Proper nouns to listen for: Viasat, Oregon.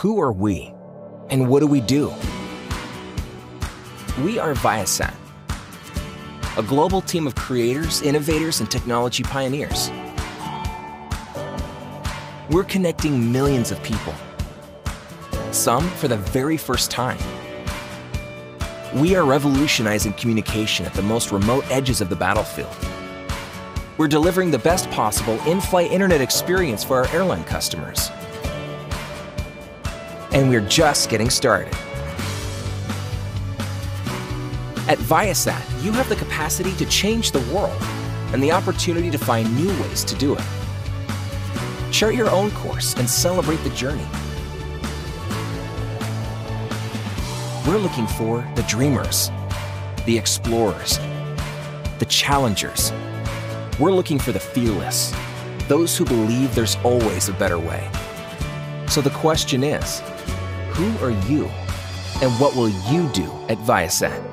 Who are we, and what do we do? We are Viasat, a global team of creators, innovators, and technology pioneers. We're connecting millions of people, some for the very first time. We are revolutionizing communication at the most remote edges of the battlefield. We're delivering the best possible in-flight internet experience for our airline customers. And we're just getting started. At Viasat, you have the capacity to change the world and the opportunity to find new ways to do it. Chart your own course and celebrate the journey. We're looking for the dreamers, the explorers, the challengers. We're looking for the fearless, those who believe there's always a better way. So the question is, who are you, and what will you do at Viasat?